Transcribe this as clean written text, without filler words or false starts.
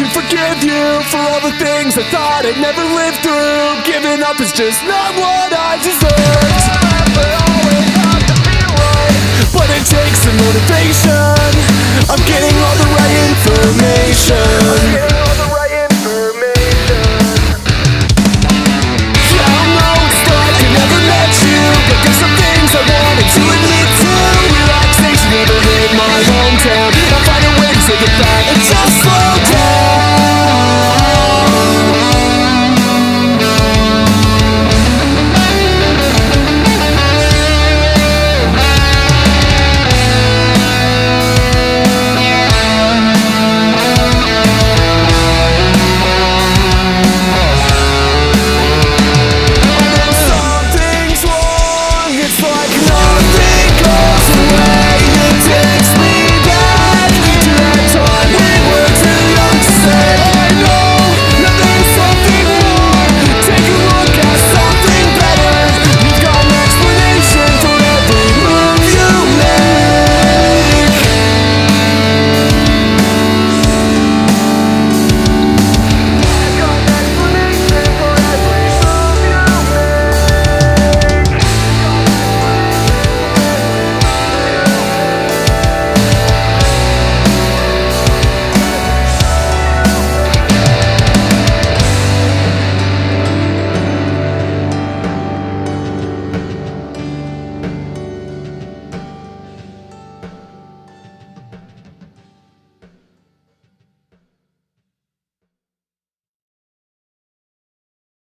to forgive you for all the things I thought I'd never live through. Giving up is just not what I deserved. But I wake up to feel right. But it takes some motivation. I'm getting all the right information.